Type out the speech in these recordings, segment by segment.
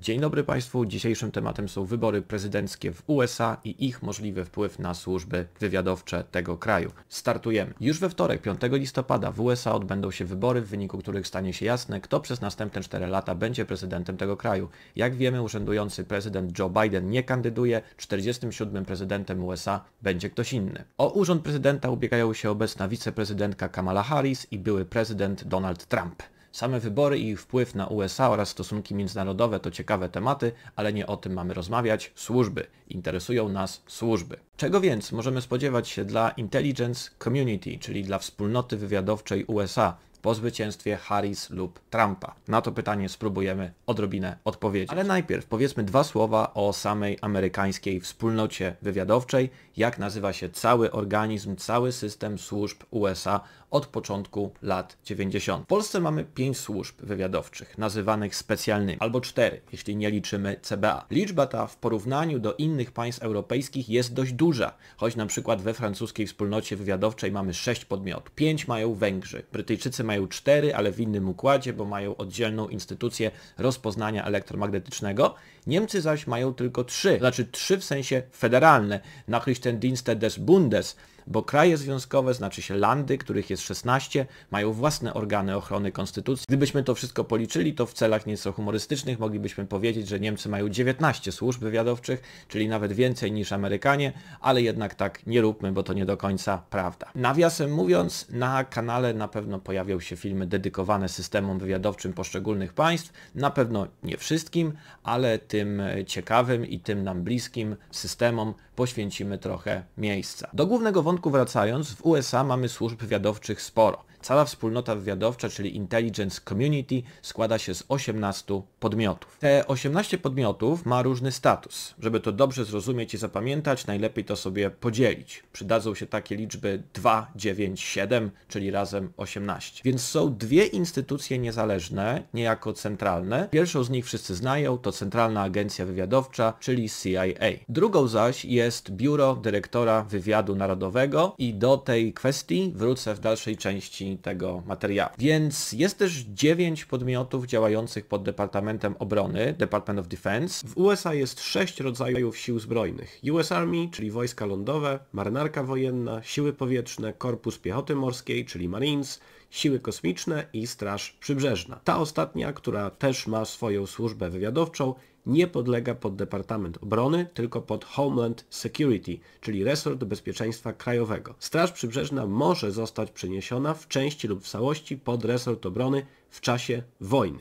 Dzień dobry Państwu. Dzisiejszym tematem są wybory prezydenckie w USA i ich możliwy wpływ na służby wywiadowcze tego kraju. Startujemy. Już we wtorek, 5 listopada w USA odbędą się wybory, w wyniku których stanie się jasne, kto przez następne 4 lata będzie prezydentem tego kraju. Jak wiemy, urzędujący prezydent Joe Biden nie kandyduje, 47. prezydentem USA będzie ktoś inny. O urząd prezydenta ubiegają się obecna wiceprezydentka Kamala Harris i były prezydent Donald Trump. Same wybory i ich wpływ na USA oraz stosunki międzynarodowe to ciekawe tematy, ale nie o tym mamy rozmawiać. Służby. Interesują nas służby. Czego więc możemy spodziewać się dla Intelligence Community, czyli dla wspólnoty wywiadowczej USA, po zwycięstwie Harris lub Trumpa? Na to pytanie spróbujemy odrobinę odpowiedzieć. Ale najpierw powiedzmy dwa słowa o samej amerykańskiej wspólnocie wywiadowczej, jak nazywa się cały organizm, cały system służb USA od początku lat 90. W Polsce mamy 5 służb wywiadowczych, nazywanych specjalnymi, albo 4, jeśli nie liczymy CBA. Liczba ta w porównaniu do innych państw europejskich jest dość duża, choć na przykład we francuskiej wspólnocie wywiadowczej mamy 6 podmiotów. 5 mają Węgrzy, Brytyjczycy mają 4, ale w innym układzie, bo mają oddzielną instytucję rozpoznania elektromagnetycznego. Niemcy zaś mają tylko 3, to znaczy 3 w sensie federalne, Nachrichtendienste des Bundes, bo kraje związkowe, znaczy się landy, których jest 16, mają własne organy ochrony konstytucji. Gdybyśmy to wszystko policzyli, to w celach nieco humorystycznych moglibyśmy powiedzieć, że Niemcy mają 19 służb wywiadowczych, czyli nawet więcej niż Amerykanie, ale jednak tak nie róbmy, bo to nie do końca prawda. Nawiasem mówiąc, na kanale na pewno pojawią się filmy dedykowane systemom wywiadowczym poszczególnych państw, na pewno nie wszystkim, ale tym ciekawym i tym nam bliskim systemom poświęcimy trochę miejsca. Do głównego wątku wracając, w USA mamy służb wywiadowczych sporo. Cała wspólnota wywiadowcza, czyli Intelligence Community, składa się z 18 podmiotów. Te 18 podmiotów ma różny status. Żeby to dobrze zrozumieć i zapamiętać, najlepiej to sobie podzielić. Przydadzą się takie liczby 2, 9, 7, czyli razem 18. Więc są dwie instytucje niezależne, niejako centralne. Pierwszą z nich wszyscy znają, to Centralna Agencja Wywiadowcza, czyli CIA. Drugą zaś jest Biuro Dyrektora Wywiadu Narodowego i do tej kwestii wrócę w dalszej części tego materiału. Więc jest też 9 podmiotów działających pod Departamentem Obrony, Department of Defense. W USA jest 6 rodzajów sił zbrojnych. US Army, czyli wojska lądowe, marynarka wojenna, siły powietrzne, korpus piechoty morskiej, czyli Marines, siły kosmiczne i straż przybrzeżna. Ta ostatnia, która też ma swoją służbę wywiadowczą, nie podlega pod Departament Obrony, tylko pod Homeland Security, czyli resort bezpieczeństwa krajowego. Straż Przybrzeżna może zostać przeniesiona w części lub w całości pod resort obrony w czasie wojny.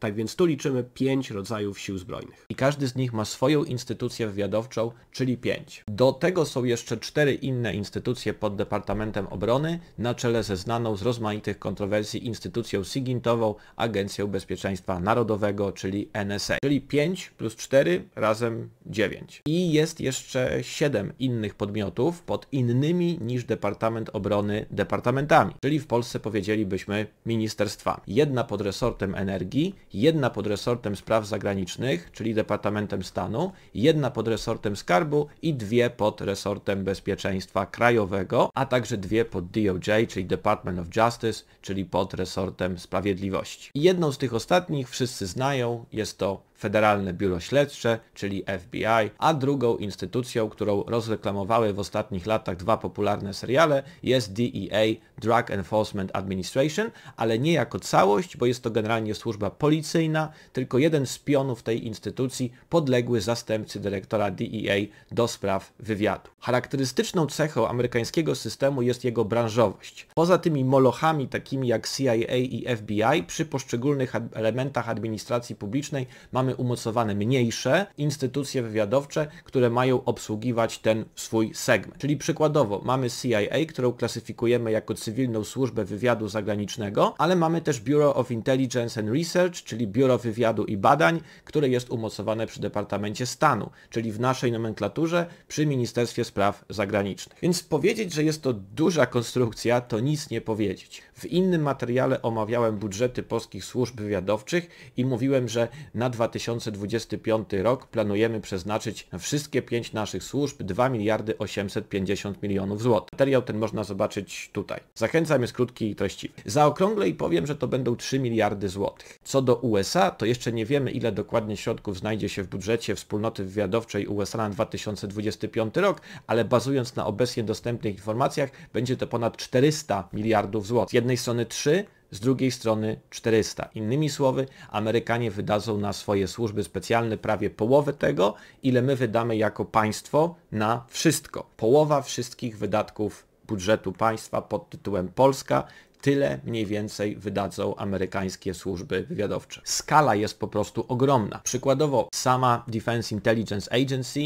Tak więc tu liczymy 5 rodzajów sił zbrojnych. I każdy z nich ma swoją instytucję wywiadowczą, czyli 5. Do tego są jeszcze 4 inne instytucje pod Departamentem Obrony, na czele ze znaną z rozmaitych kontrowersji instytucją SIGINT-ową, Agencją Bezpieczeństwa Narodowego, czyli NSA. Czyli 5 plus 4 razem 9. I jest jeszcze 7 innych podmiotów pod innymi niż Departament Obrony departamentami, czyli w Polsce powiedzielibyśmy ministerstwami. Jedna pod resortem energii, jedna pod resortem spraw zagranicznych, czyli Departamentem Stanu, jedna pod resortem Skarbu i 2 pod resortem bezpieczeństwa krajowego, a także 2 pod DOJ, czyli Department of Justice, czyli pod resortem sprawiedliwości. I jedną z tych ostatnich wszyscy znają, jest to Federalne Biuro Śledcze, czyli FBI, a drugą instytucją, którą rozreklamowały w ostatnich latach 2 popularne seriale, jest DEA, Drug Enforcement Administration, ale nie jako całość, bo jest to generalnie służba policyjna, tylko jeden z pionów tej instytucji podległy zastępcy dyrektora DEA do spraw wywiadu. Charakterystyczną cechą amerykańskiego systemu jest jego branżowość. Poza tymi molochami takimi jak CIA i FBI, przy poszczególnych elementach administracji publicznej mamy umocowane mniejsze instytucje wywiadowcze, które mają obsługiwać ten swój segment. Czyli przykładowo mamy CIA, którą klasyfikujemy jako cywilną służbę wywiadu zagranicznego, ale mamy też Bureau of Intelligence and Research, czyli Biuro Wywiadu i Badań, które jest umocowane przy Departamencie Stanu, czyli w naszej nomenklaturze przy Ministerstwie Spraw Zagranicznych. Więc powiedzieć, że jest to duża konstrukcja, to nic nie powiedzieć. W innym materiale omawiałem budżety polskich służb wywiadowczych i mówiłem, że na 2020 2025 rok planujemy przeznaczyć na wszystkie 5 naszych służb 2 850 000 000 złotych. Materiał ten można zobaczyć tutaj. Zachęcam, jest krótki i treściwy. Zaokrąglę i powiem, że to będą 3 miliardy złotych. Co do USA, to jeszcze nie wiemy, ile dokładnie środków znajdzie się w budżecie Wspólnoty Wywiadowczej USA na 2025 rok, ale bazując na obecnie dostępnych informacjach, będzie to ponad 400 miliardów złotych. Z jednej strony 3, z drugiej strony 400. Innymi słowy, Amerykanie wydadzą na swoje służby specjalne prawie połowę tego, ile my wydamy jako państwo na wszystko. Połowa wszystkich wydatków budżetu państwa pod tytułem Polska, tyle mniej więcej wydadzą amerykańskie służby wywiadowcze. Skala jest po prostu ogromna. Przykładowo sama Defense Intelligence Agency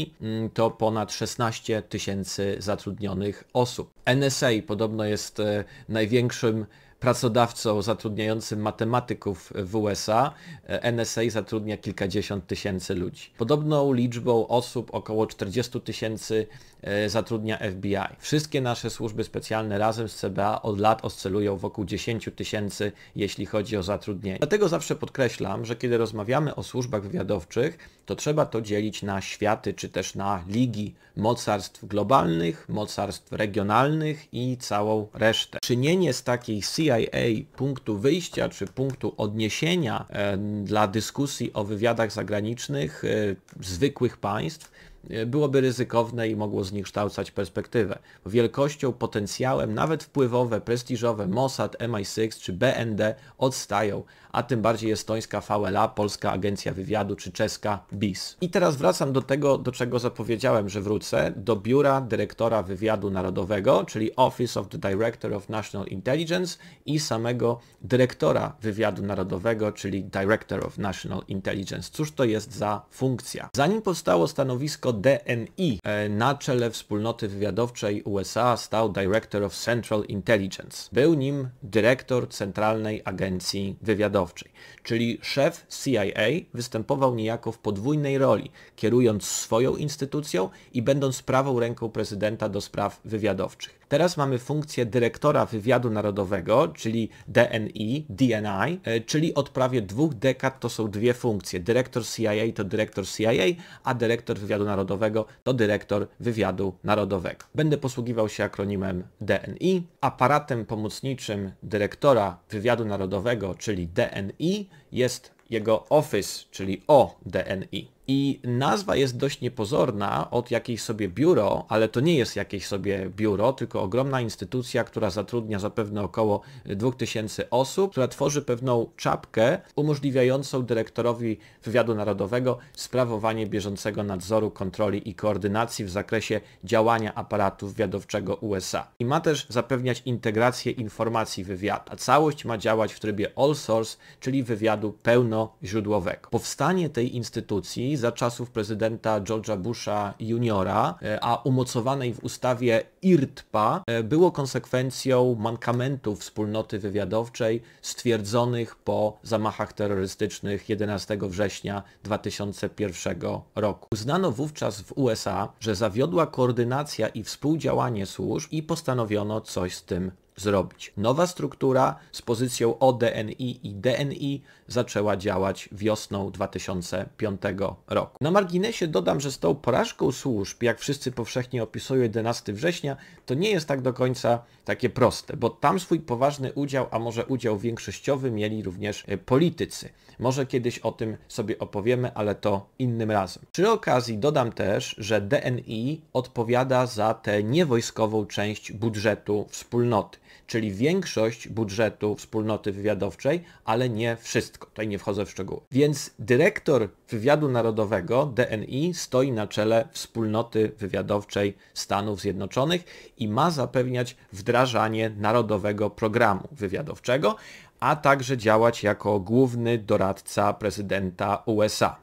to ponad 16 000 zatrudnionych osób. NSA podobno jest największym pracodawcą zatrudniającym matematyków w USA. NSA zatrudnia kilkadziesiąt tysięcy ludzi. Podobną liczbą osób, około 40 000, zatrudnia FBI. Wszystkie nasze służby specjalne razem z CBA od lat oscylują wokół 10 000, jeśli chodzi o zatrudnienie. Dlatego zawsze podkreślam, że kiedy rozmawiamy o służbach wywiadowczych, to trzeba to dzielić na światy, czy też na ligi mocarstw globalnych, mocarstw regionalnych i całą resztę. Czynienie z takiej CIA punktu wyjścia czy punktu odniesienia dla dyskusji o wywiadach zagranicznych zwykłych państw byłoby ryzykowne i mogło zniekształcać perspektywę. Wielkością, potencjałem, nawet wpływowe, prestiżowe Mossad, MI6 czy BND odstają, a tym bardziej estońska VLA, polska agencja wywiadu czy czeska BIS. I teraz wracam do tego, do czego zapowiedziałem, że wrócę, do Biura Dyrektora Wywiadu Narodowego, czyli Office of the Director of National Intelligence i samego Dyrektora Wywiadu Narodowego, czyli Director of National Intelligence. Cóż to jest za funkcja? Zanim powstało stanowisko DNI, na czele wspólnoty wywiadowczej USA stał Director of Central Intelligence. Był nim dyrektor Centralnej Agencji Wywiadowczej, czyli szef CIA występował niejako w podwójnej roli, kierując swoją instytucją i będąc prawą ręką prezydenta do spraw wywiadowczych. Teraz mamy funkcję dyrektora wywiadu narodowego, czyli DNI, czyli od prawie 2 dekad to są dwie funkcje. Dyrektor CIA to dyrektor CIA, a dyrektor wywiadu narodowego to dyrektor wywiadu narodowego. Będę posługiwał się akronimem DNI. Aparatem pomocniczym dyrektora wywiadu narodowego, czyli DNI, jest jego office, czyli ODNI. I nazwa jest dość niepozorna, od jakiejś sobie biuro, ale to nie jest jakieś sobie biuro, tylko ogromna instytucja, która zatrudnia zapewne około 2000 osób, która tworzy pewną czapkę umożliwiającą dyrektorowi wywiadu narodowego sprawowanie bieżącego nadzoru, kontroli i koordynacji w zakresie działania aparatu wywiadowczego USA. I ma też zapewniać integrację informacji wywiadu, a całość ma działać w trybie all source, czyli wywiadu pełnoźródłowego. Powstanie tej instytucji za czasów prezydenta George'a Busha juniora, a umocowanej w ustawie IRTPA, było konsekwencją mankamentów wspólnoty wywiadowczej stwierdzonych po zamachach terrorystycznych 11 września 2001 roku. Uznano wówczas w USA, że zawiodła koordynacja i współdziałanie służb i postanowiono coś z tym zrobić. Nowa struktura z pozycją ODNI i DNI zaczęła działać wiosną 2005 roku. Na marginesie dodam, że z tą porażką służb, jak wszyscy powszechnie opisują 11 września, to nie jest tak do końca takie proste, bo tam swój poważny udział, a może udział większościowy mieli również politycy. Może kiedyś o tym sobie opowiemy, ale to innym razem. Przy okazji dodam też, że DNI odpowiada za tę niewojskową część budżetu wspólnoty, czyli większość budżetu wspólnoty wywiadowczej, ale nie wszystko. Tutaj nie wchodzę w szczegóły. Więc dyrektor wywiadu narodowego, DNI, stoi na czele wspólnoty wywiadowczej Stanów Zjednoczonych i ma zapewniać wdrażanie narodowego programu wywiadowczego, a także działać jako główny doradca prezydenta USA,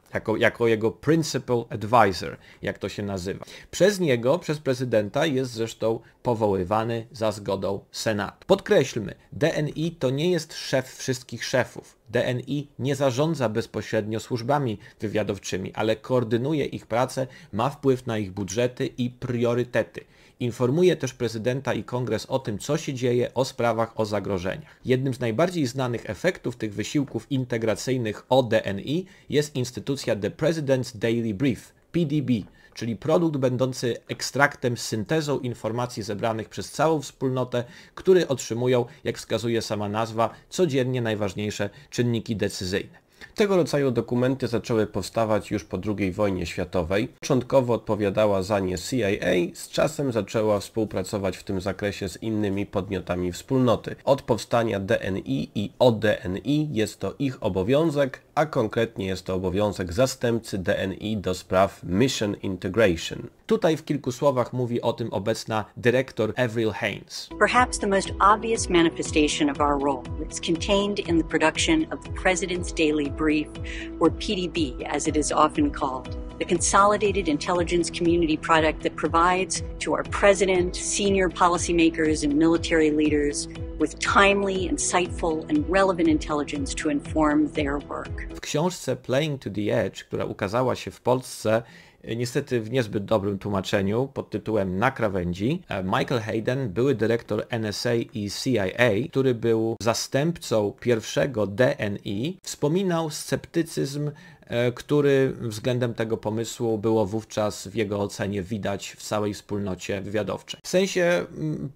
jako jego principal advisor, jak to się nazywa. Przez niego, przez prezydenta jest zresztą powoływany za zgodą Senatu. Podkreślmy, DNI to nie jest szef wszystkich szefów. DNI nie zarządza bezpośrednio służbami wywiadowczymi, ale koordynuje ich pracę, ma wpływ na ich budżety i priorytety. Informuje też prezydenta i kongres o tym, co się dzieje, o sprawach, o zagrożeniach. Jednym z najbardziej znanych efektów tych wysiłków integracyjnych ODNI jest instytucja instytucja The President's Daily Brief, PDB, czyli produkt będący ekstraktem, syntezą informacji zebranych przez całą wspólnotę, który otrzymują, jak wskazuje sama nazwa, codziennie najważniejsze czynniki decyzyjne. Tego rodzaju dokumenty zaczęły powstawać już po II wojnie światowej. Początkowo odpowiadała za nie CIA, z czasem zaczęła współpracować w tym zakresie z innymi podmiotami wspólnoty. Od powstania DNI i ODNI jest to ich obowiązek, a konkretnie jest to obowiązek zastępcy DNI do spraw Mission Integration. Tutaj w kilku słowach mówi o tym obecna dyrektor Avril Haines. Perhaps the most obvious manifestation of our role is contained in the production of the President's Daily Brief, or PDB as it is often called, the consolidated intelligence community product that provides to our president, senior policymakers and military leaders with timely, insightful and relevant intelligence to inform their work. W książce Playing to the Edge, która ukazała się w Polsce, niestety w niezbyt dobrym tłumaczeniu, pod tytułem Na krawędzi, Michael Hayden, były dyrektor NSA i CIA, który był zastępcą pierwszego DNI, wspominał sceptycyzm, który względem tego pomysłu było wówczas w jego ocenie widać w całej wspólnocie wywiadowczej. W sensie,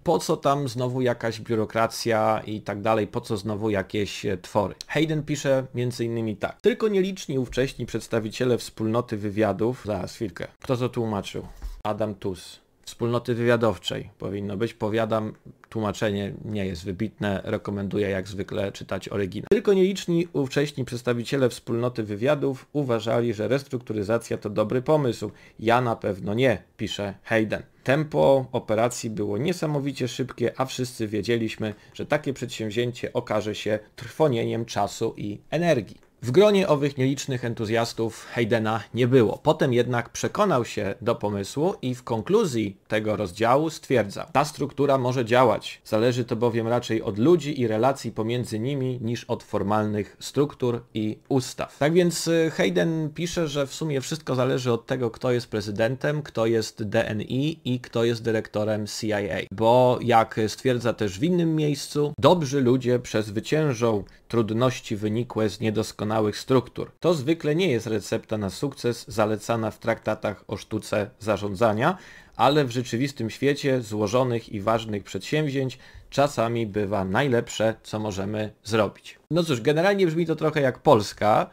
po co tam znowu jakaś biurokracja i tak dalej, po co znowu jakieś twory. Hayden pisze m.in. tak. Tylko nieliczni ówcześni przedstawiciele wspólnoty wywiadów... Zaraz, chwilkę. Kto to tłumaczył? Adam Tus. Wspólnoty wywiadowczej powinno być. Powiadam, tłumaczenie nie jest wybitne, rekomenduję jak zwykle czytać oryginał. Tylko nieliczni ówcześni przedstawiciele wspólnoty wywiadów uważali, że restrukturyzacja to dobry pomysł. Ja na pewno nie, pisze Hayden. Tempo operacji było niesamowicie szybkie, a wszyscy wiedzieliśmy, że takie przedsięwzięcie okaże się trwonieniem czasu i energii. W gronie owych nielicznych entuzjastów Haydena nie było. Potem jednak przekonał się do pomysłu i w konkluzji tego rozdziału stwierdzał: ta struktura może działać. Zależy to bowiem raczej od ludzi i relacji pomiędzy nimi niż od formalnych struktur i ustaw. Tak więc Hayden pisze, że w sumie wszystko zależy od tego, kto jest prezydentem, kto jest DNI i kto jest dyrektorem CIA. Bo jak stwierdza też w innym miejscu, dobrzy ludzie przezwyciężą trudności wynikłe z niedoskonałych struktur. To zwykle nie jest recepta na sukces zalecana w traktatach o sztuce zarządzania, ale w rzeczywistym świecie złożonych i ważnych przedsięwzięć czasami bywa najlepsze, co możemy zrobić. No cóż, generalnie brzmi to trochę jak Polska,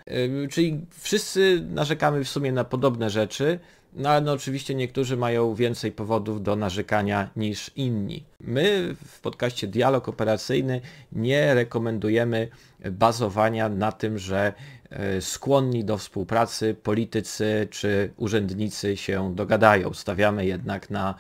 czyli wszyscy narzekamy w sumie na podobne rzeczy, no ale no oczywiście niektórzy mają więcej powodów do narzekania niż inni. My w podcaście Dialog Operacyjny nie rekomendujemy bazowania na tym, że skłonni do współpracy politycy czy urzędnicy się dogadają. Stawiamy jednak na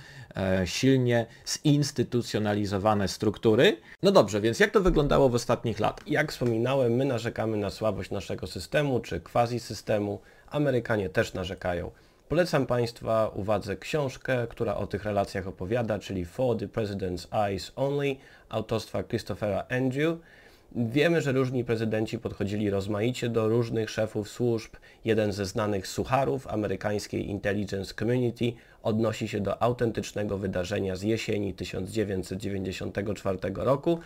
silnie zinstytucjonalizowane struktury. No dobrze, więc jak to wyglądało w ostatnich latach? Jak wspominałem, my narzekamy na słabość naszego systemu czy quasi-systemu. Amerykanie też narzekają. Polecam Państwa uwadze książkę, która o tych relacjach opowiada, czyli For the President's Eyes Only, autorstwa Christophera Andrew. Wiemy, że różni prezydenci podchodzili rozmaicie do różnych szefów służb. Jeden ze znanych sucharów amerykańskiej Intelligence Community odnosi się do autentycznego wydarzenia z jesieni 1994 roku.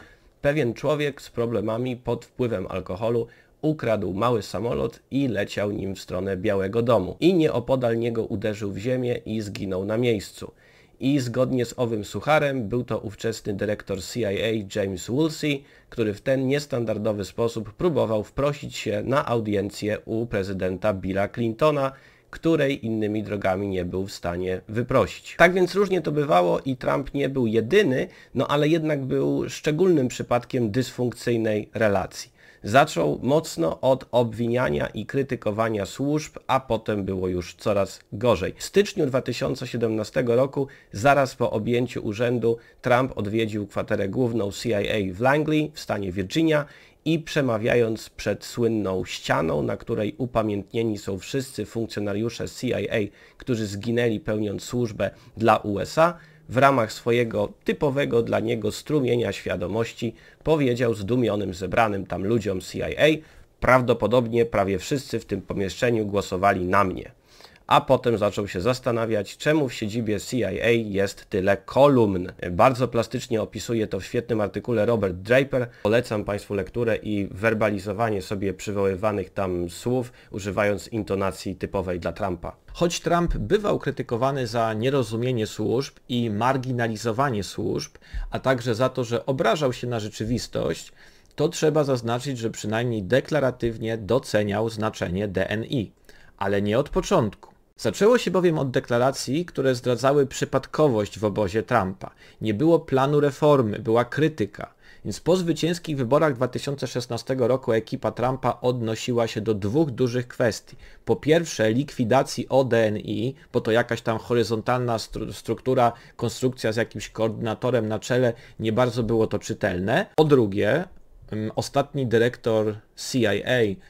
Pewien człowiek z problemami pod wpływem alkoholu ukradł mały samolot i leciał nim w stronę Białego Domu. I nieopodal niego uderzył w ziemię i zginął na miejscu. I zgodnie z owym sucharem był to ówczesny dyrektor CIA James Woolsey, który w ten niestandardowy sposób próbował wprosić się na audiencję u prezydenta Billa Clintona, której innymi drogami nie był w stanie wyprosić. Tak więc różnie to bywało i Trump nie był jedyny, no ale jednak był szczególnym przypadkiem dysfunkcyjnej relacji. Zaczął mocno od obwiniania i krytykowania służb, a potem było już coraz gorzej. W styczniu 2017 roku, zaraz po objęciu urzędu, Trump odwiedził kwaterę główną CIA w Langley w stanie Virginia i przemawiając przed słynną ścianą, na której upamiętnieni są wszyscy funkcjonariusze CIA, którzy zginęli pełniąc służbę dla USA, w ramach swojego typowego dla niego strumienia świadomości powiedział zdumionym zebranym tam ludziom CIA: prawdopodobnie prawie wszyscy w tym pomieszczeniu głosowali na mnie. a potem zaczął się zastanawiać, czemu w siedzibie CIA jest tyle kolumn. Bardzo plastycznie opisuje to w świetnym artykule Robert Draper. Polecam Państwu lekturę i werbalizowanie sobie przywoływanych tam słów, używając intonacji typowej dla Trumpa. Choć Trump bywał krytykowany za nierozumienie służb i marginalizowanie służb, a także za to, że obrażał się na rzeczywistość, to trzeba zaznaczyć, że przynajmniej deklaratywnie doceniał znaczenie DNI, ale nie od początku. Zaczęło się bowiem od deklaracji, które zdradzały przypadkowość w obozie Trumpa. Nie było planu reformy, była krytyka. Więc po zwycięskich wyborach 2016 roku ekipa Trumpa odnosiła się do dwóch dużych kwestii. Po pierwsze likwidacji ODNI, bo to jakaś tam horyzontalna struktura, konstrukcja z jakimś koordynatorem na czele, nie bardzo było to czytelne. Po drugie, ostatni dyrektor CIA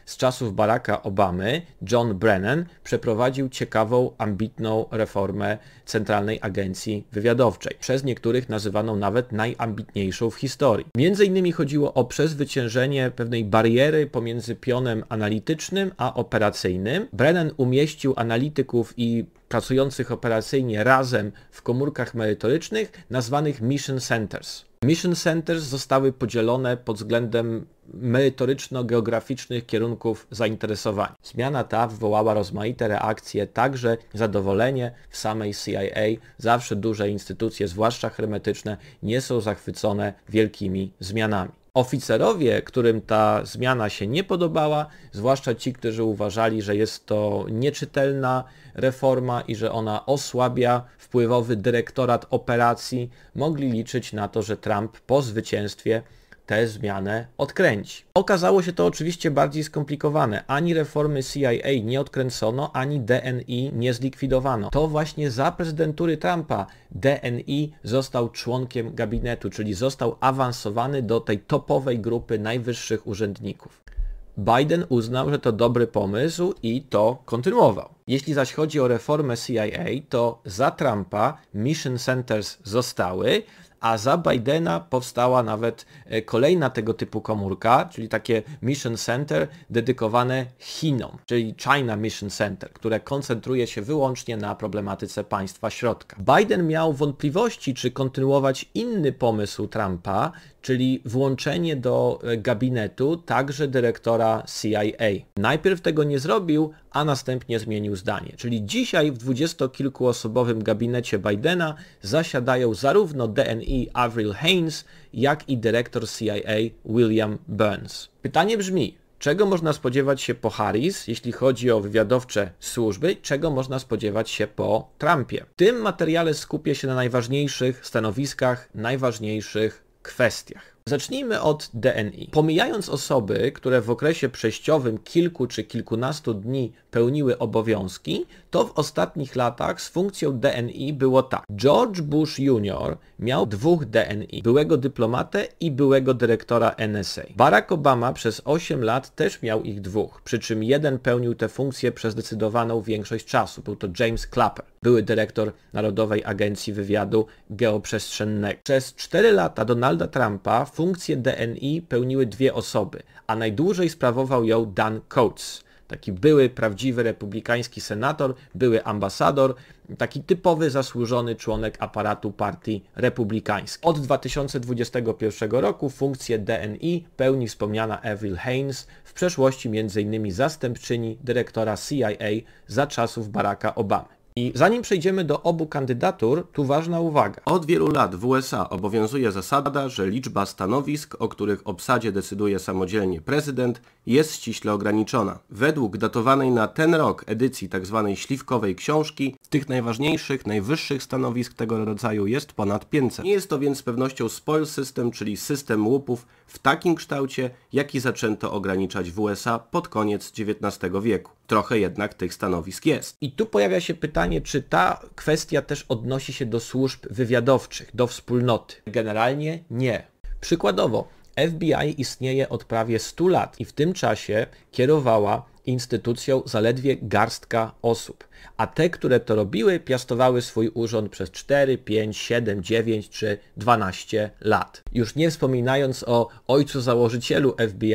z czasów Baracka Obamy, John Brennan, przeprowadził ciekawą, ambitną reformę Centralnej Agencji Wywiadowczej, przez niektórych nazywaną nawet najambitniejszą w historii. Między innymi chodziło o przezwyciężenie pewnej bariery pomiędzy pionem analitycznym a operacyjnym. Brennan umieścił analityków i pracujących operacyjnie razem w komórkach merytorycznych nazwanych Mission Centers. Mission Centers zostały podzielone pod względem merytoryczno-geograficznych kierunków zainteresowań. Zmiana ta wywołała rozmaite reakcje, także zadowolenie w samej CIA. Zawsze duże instytucje, zwłaszcza hermetyczne, nie są zachwycone wielkimi zmianami. Oficerowie, którym ta zmiana się nie podobała, zwłaszcza ci, którzy uważali, że jest to nieczytelna reforma i że ona osłabia wpływowy dyrektorat operacji, mogli liczyć na to, że Trump po zwycięstwie tę zmianę odkręci. Okazało się to oczywiście bardziej skomplikowane. Ani reformy CIA nie odkręcono, ani DNI nie zlikwidowano. To właśnie za prezydentury Trumpa DNI został członkiem gabinetu, czyli został awansowany do tej topowej grupy najwyższych urzędników. Biden uznał, że to dobry pomysł i to kontynuował. Jeśli zaś chodzi o reformę CIA, to za Trumpa Mission Centers zostały, a za Bidena powstała nawet kolejna tego typu komórka, czyli takie Mission Center dedykowane Chinom, czyli China Mission Center, które koncentruje się wyłącznie na problematyce państwa środka. Biden miał wątpliwości, czy kontynuować inny pomysł Trumpa, czyli włączenie do gabinetu także dyrektora CIA. Najpierw tego nie zrobił, a następnie zmienił zdanie. Czyli dzisiaj w 20-kilkuosobowym gabinecie Bidena zasiadają zarówno DNI Avril Haines, jak i dyrektor CIA William Burns. Pytanie brzmi, czego można spodziewać się po Harris, jeśli chodzi o wywiadowcze służby, czego można spodziewać się po Trumpie? W tym materiale skupię się na najważniejszych stanowiskach, najważniejszych kwestiach. Zacznijmy od DNI. Pomijając osoby, które w okresie przejściowym kilku czy kilkunastu dni pełniły obowiązki, to w ostatnich latach z funkcją DNI było tak. George Bush Jr. miał dwóch DNI, byłego dyplomatę i byłego dyrektora NSA. Barack Obama przez 8 lat też miał ich dwóch, przy czym jeden pełnił tę funkcję przez zdecydowaną większość czasu. Był to James Clapper, były dyrektor Narodowej Agencji Wywiadu Geoprzestrzennego. Przez 4 lata Donalda Trumpa funkcję DNI pełniły 2 osoby, a najdłużej sprawował ją Dan Coates. Taki były, prawdziwy republikański senator, były ambasador, taki typowy zasłużony członek aparatu partii republikańskiej. Od 2021 roku funkcję DNI pełni wspomniana Avril Haines, w przeszłości m.in. zastępczyni dyrektora CIA za czasów Baracka Obamy. I zanim przejdziemy do obu kandydatur, tu ważna uwaga. Od wielu lat w USA obowiązuje zasada, że liczba stanowisk, o których obsadzie decyduje samodzielnie prezydent, jest ściśle ograniczona. Według datowanej na ten rok edycji tzw. śliwkowej książki, tych najważniejszych, najwyższych stanowisk tego rodzaju jest ponad 500. Nie jest to więc z pewnością spoil system, czyli system łupów w takim kształcie, jaki zaczęto ograniczać w USA pod koniec XIX wieku. Trochę jednak tych stanowisk jest. I tu pojawia się pytanie, czy ta kwestia też odnosi się do służb wywiadowczych, do wspólnoty? Generalnie nie. Przykładowo FBI istnieje od prawie 100 lat i w tym czasie kierowała instytucją zaledwie garstka osób, a te, które to robiły, piastowały swój urząd przez 4, 5, 7, 9 czy 12 lat. Już nie wspominając o ojcu założycielu FBI,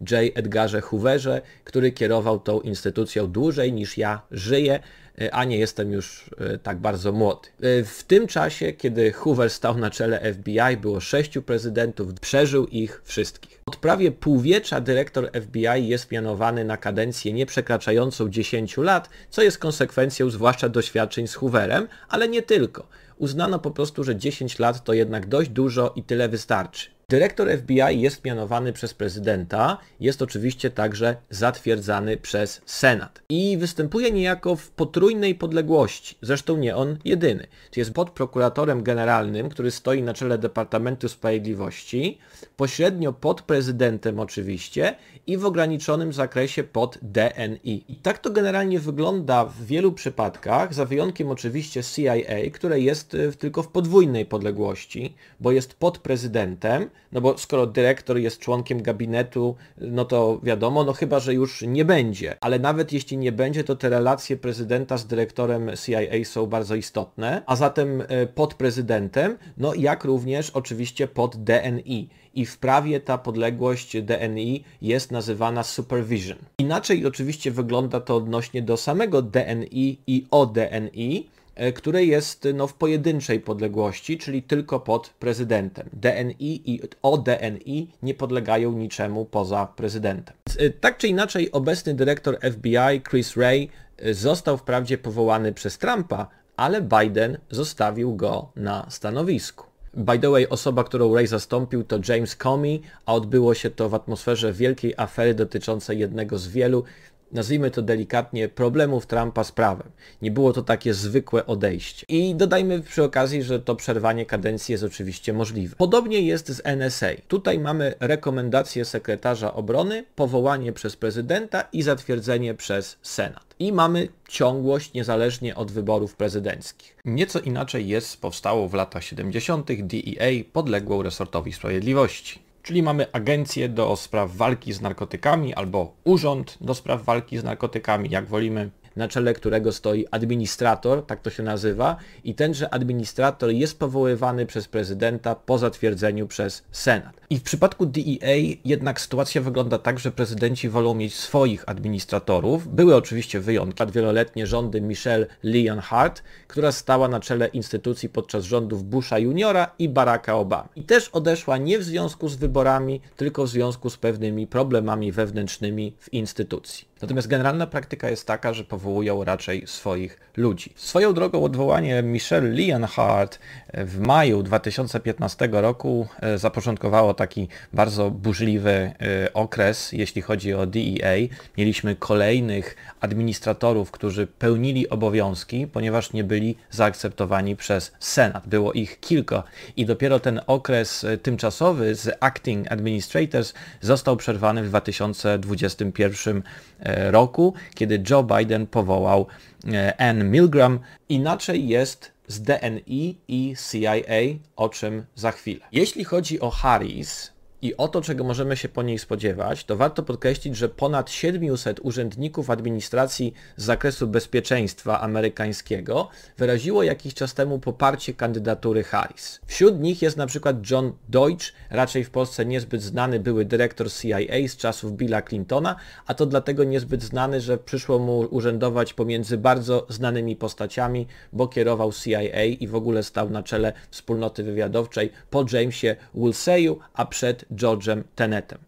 J. Edgarze Hooverze, który kierował tą instytucją dłużej niż ja żyję, a nie jestem już tak bardzo młody. W tym czasie, kiedy Hoover stał na czele FBI, było 6 prezydentów, przeżył ich wszystkich. Od prawie półwiecza dyrektor FBI jest mianowany na kadencję nieprzekraczającą 10 lat, co jest konsekwencją zwłaszcza doświadczeń z Hooverem, ale nie tylko. Uznano po prostu, że 10 lat to jednak dość dużo i tyle wystarczy. Dyrektor FBI jest mianowany przez prezydenta, jest oczywiście także zatwierdzany przez Senat i występuje niejako w potrójnej podległości, zresztą nie on jedyny. Jest pod prokuratorem generalnym, który stoi na czele Departamentu Sprawiedliwości, pośrednio pod prezydentem oczywiście i w ograniczonym zakresie pod DNI. I tak to generalnie wygląda w wielu przypadkach, za wyjątkiem oczywiście CIA, które jest tylko w podwójnej podległości, bo jest pod prezydentem, no bo skoro dyrektor jest członkiem gabinetu, no to wiadomo, no chyba, że już nie będzie. Ale nawet jeśli nie będzie, to te relacje prezydenta z dyrektorem CIA są bardzo istotne, a zatem pod prezydentem, no jak również oczywiście pod DNI. I w prawie ta podległość DNI jest nazywana supervision. Inaczej oczywiście wygląda to odnośnie do samego DNI i ODNI, które jest w pojedynczej podległości, czyli tylko pod prezydentem. DNI i ODNI nie podlegają niczemu poza prezydentem. Tak czy inaczej obecny dyrektor FBI Chris Wray został wprawdzie powołany przez Trumpa, ale Biden zostawił go na stanowisku. By the way, osoba, którą Wray zastąpił, to James Comey, a odbyło się to w atmosferze wielkiej afery dotyczącej jednego z wielu, nazwijmy to delikatnie, problemów Trumpa z prawem. Nie było to takie zwykłe odejście. I dodajmy przy okazji, że to przerwanie kadencji jest oczywiście możliwe. Podobnie jest z NSA. Tutaj mamy rekomendację sekretarza obrony, powołanie przez prezydenta i zatwierdzenie przez Senat. I mamy ciągłość niezależnie od wyborów prezydenckich. Nieco inaczej jest z powstałą w latach 70. DEA, podległą resortowi sprawiedliwości. Czyli mamy agencję do spraw walki z narkotykami albo urząd do spraw walki z narkotykami, jak wolimy, na czele którego stoi administrator, tak to się nazywa, i tenże administrator jest powoływany przez prezydenta po zatwierdzeniu przez Senat. I w przypadku DEA jednak sytuacja wygląda tak, że prezydenci wolą mieć swoich administratorów. Były oczywiście wyjątki. Wieloletnie rządy Michelle Leonhardt, która stała na czele instytucji podczas rządów Busha juniora i Baracka Obamy. I też odeszła nie w związku z wyborami, tylko w związku z pewnymi problemami wewnętrznymi w instytucji. Natomiast generalna praktyka jest taka, że powołują raczej swoich ludzi. Swoją drogą odwołanie Michelle Leonhardt w maju 2015 roku zapoczątkowało taki bardzo burzliwy okres, jeśli chodzi o DEA. Mieliśmy kolejnych administratorów, którzy pełnili obowiązki, ponieważ nie byli zaakceptowani przez Senat. Było ich kilka i dopiero ten okres tymczasowy z Acting Administrators został przerwany w 2021 roku, kiedy Joe Biden powołał Ann Milgram. Inaczej jest z DNI i CIA, o czym za chwilę. Jeśli chodzi o Harris i o to, czego możemy się po niej spodziewać, to warto podkreślić, że ponad 700 urzędników administracji z zakresu bezpieczeństwa amerykańskiego wyraziło jakiś czas temu poparcie kandydatury Harris. Wśród nich jest na przykład John Deutsch, raczej w Polsce niezbyt znany były dyrektor CIA z czasów Billa Clintona, a to dlatego niezbyt znany, że przyszło mu urzędować pomiędzy bardzo znanymi postaciami, bo kierował CIA i w ogóle stał na czele wspólnoty wywiadowczej po Jamesie Woolseyu, a przed George'em Tennetem.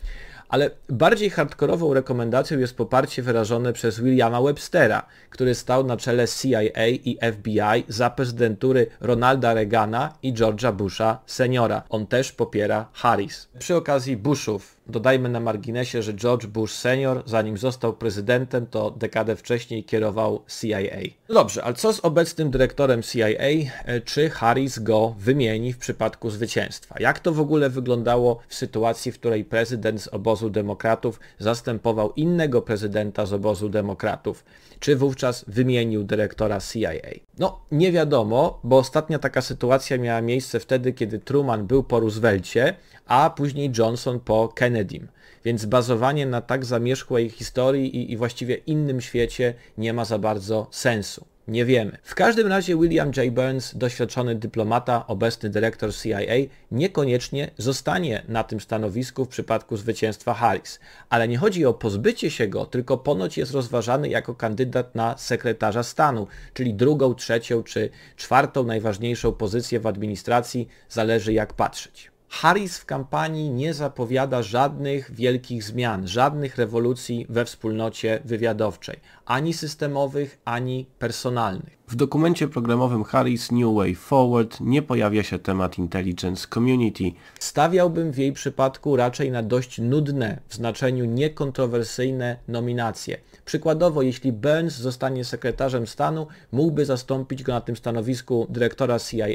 Ale bardziej hardkorową rekomendacją jest poparcie wyrażone przez Williama Webstera, który stał na czele CIA i FBI za prezydentury Ronalda Reagana i George'a Busha seniora. On też popiera Harris. Przy okazji Bushów, dodajmy na marginesie, że George Bush senior, zanim został prezydentem, to dekadę wcześniej kierował CIA. No dobrze, ale co z obecnym dyrektorem CIA? Czy Harris go wymieni w przypadku zwycięstwa? Jak to w ogóle wyglądało w sytuacji, w której prezydent z obozu demokratów zastępował innego prezydenta z obozu demokratów? Czy wówczas wymienił dyrektora CIA? No, nie wiadomo, bo ostatnia taka sytuacja miała miejsce wtedy, kiedy Truman był po Roosevelcie, a później Johnson po Kennedym. Więc bazowanie na tak zamierzchłej historii i właściwie innym świecie nie ma za bardzo sensu. Nie wiemy. W każdym razie William J. Burns, doświadczony dyplomata, obecny dyrektor CIA, niekoniecznie zostanie na tym stanowisku w przypadku zwycięstwa Harris. Ale nie chodzi o pozbycie się go, tylko ponoć jest rozważany jako kandydat na sekretarza stanu, czyli drugą, trzecią czy czwartą najważniejszą pozycję w administracji, zależy jak patrzeć. Harris w kampanii nie zapowiada żadnych wielkich zmian, żadnych rewolucji we wspólnocie wywiadowczej, ani systemowych, ani personalnych. W dokumencie programowym Harris New Way Forward nie pojawia się temat Intelligence Community. Stawiałbym w jej przypadku raczej na dość nudne, w znaczeniu niekontrowersyjne nominacje. Przykładowo, jeśli Burns zostanie sekretarzem stanu, mógłby zastąpić go na tym stanowisku dyrektora CIA,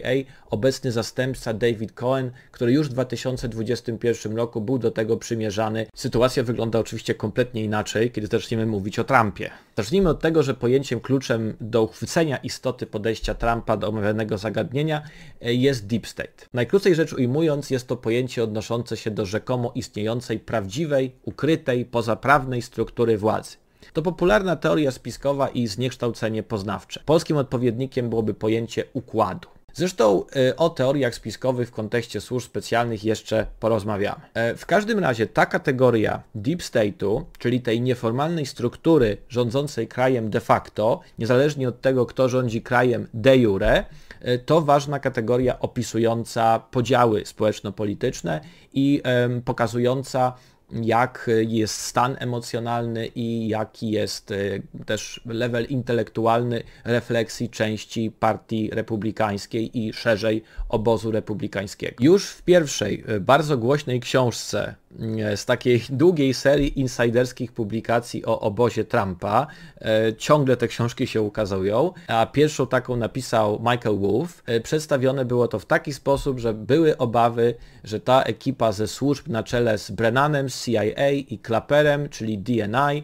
obecny zastępca David Cohen, który już w 2021 roku był do tego przymierzany. Sytuacja wygląda oczywiście kompletnie inaczej, kiedy zaczniemy mówić o Trumpie. Zacznijmy od tego, że pojęciem kluczem do uchwycenia istoty podejścia Trumpa do omawianego zagadnienia jest Deep State. Najkrócej rzecz ujmując, jest to pojęcie odnoszące się do rzekomo istniejącej, prawdziwej, ukrytej, pozaprawnej struktury władzy. To popularna teoria spiskowa i zniekształcenie poznawcze. Polskim odpowiednikiem byłoby pojęcie układu. Zresztą o teoriach spiskowych w kontekście służb specjalnych jeszcze porozmawiamy. W każdym razie ta kategoria deep state'u, czyli tej nieformalnej struktury rządzącej krajem de facto, niezależnie od tego, kto rządzi krajem de jure, to ważna kategoria opisująca podziały społeczno-polityczne i pokazująca, jak jest stan emocjonalny i jaki jest też level intelektualny refleksji części partii republikańskiej i szerzej obozu republikańskiego. Już w pierwszej, bardzo głośnej książce z takiej długiej serii insiderskich publikacji o obozie Trumpa, ciągle te książki się ukazują, a pierwszą taką napisał Michael Woltz, przedstawione było to w taki sposób, że były obawy, że ta ekipa ze służb na czele z Brennanem, CIA i Clapperem, czyli DNI,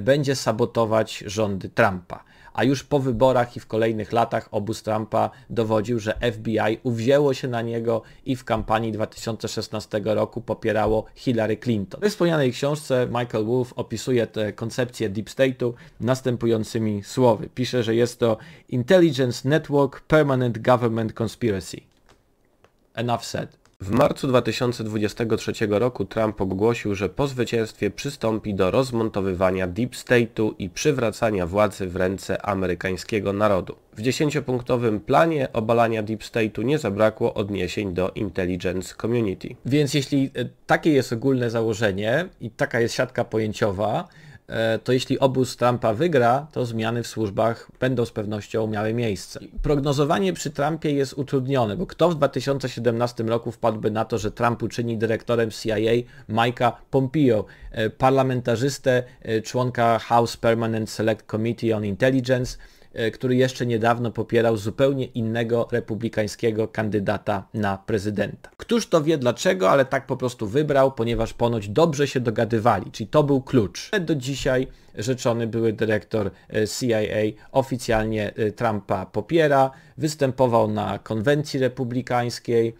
będzie sabotować rządy Trumpa. A już po wyborach i w kolejnych latach obóz Trumpa dowodził, że FBI uwzięło się na niego i w kampanii 2016 roku popierało Hillary Clinton. We wspomnianej książce Michael Woltz opisuje tę koncepcję Deep State'u następującymi słowy. Pisze, że jest to Intelligence Network Permanent Government Conspiracy. Enough said. W marcu 2023 roku Trump ogłosił, że po zwycięstwie przystąpi do rozmontowywania Deep State'u i przywracania władzy w ręce amerykańskiego narodu. W 10-punktowym planie obalania Deep State'u nie zabrakło odniesień do Intelligence Community. Więc jeśli takie jest ogólne założenie i taka jest siatka pojęciowa, to jeśli obóz Trumpa wygra, to zmiany w służbach będą z pewnością miały miejsce. Prognozowanie przy Trumpie jest utrudnione, bo kto w 2017 roku wpadłby na to, że Trump uczyni dyrektorem CIA Mike'a Pompeo, parlamentarzystę, członka House Permanent Select Committee on Intelligence, który jeszcze niedawno popierał zupełnie innego republikańskiego kandydata na prezydenta. Któż to wie dlaczego, ale tak po prostu wybrał, ponieważ ponoć dobrze się dogadywali, czyli to był klucz. Do dzisiaj rzeczony były dyrektor CIA oficjalnie Trumpa popiera, występował na konwencji republikańskiej,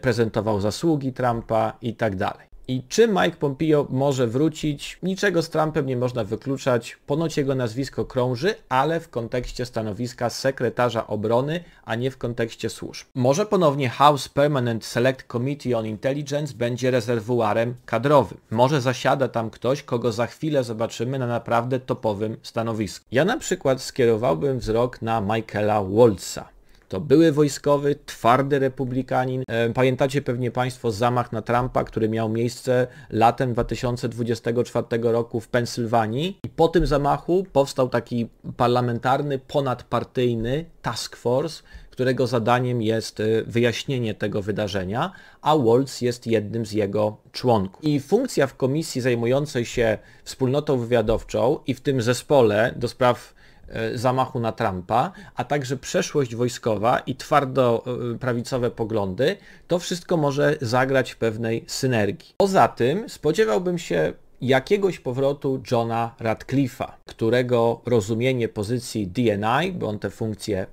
prezentował zasługi Trumpa i tak dalej. I czy Mike Pompeo może wrócić? Niczego z Trumpem nie można wykluczać. Ponoć jego nazwisko krąży, ale w kontekście stanowiska sekretarza obrony, a nie w kontekście służb. Może ponownie House Permanent Select Committee on Intelligence będzie rezerwuarem kadrowym. Może zasiada tam ktoś, kogo za chwilę zobaczymy na naprawdę topowym stanowisku. Ja na przykład skierowałbym wzrok na Michaela Waltza. To były wojskowy, twardy republikanin. Pamiętacie pewnie Państwo zamach na Trumpa, który miał miejsce latem 2024 roku w Pensylwanii. I po tym zamachu powstał taki parlamentarny, ponadpartyjny task force, którego zadaniem jest wyjaśnienie tego wydarzenia, a Waltz jest jednym z jego członków. I funkcja w komisji zajmującej się wspólnotą wywiadowczą i w tym zespole do spraw zamachu na Trumpa, a także przeszłość wojskowa i twardo prawicowe poglądy, to wszystko może zagrać w pewnej synergii. Poza tym spodziewałbym się jakiegoś powrotu Johna Radcliffe'a, którego rozumienie pozycji DNI, bo on tę funkcję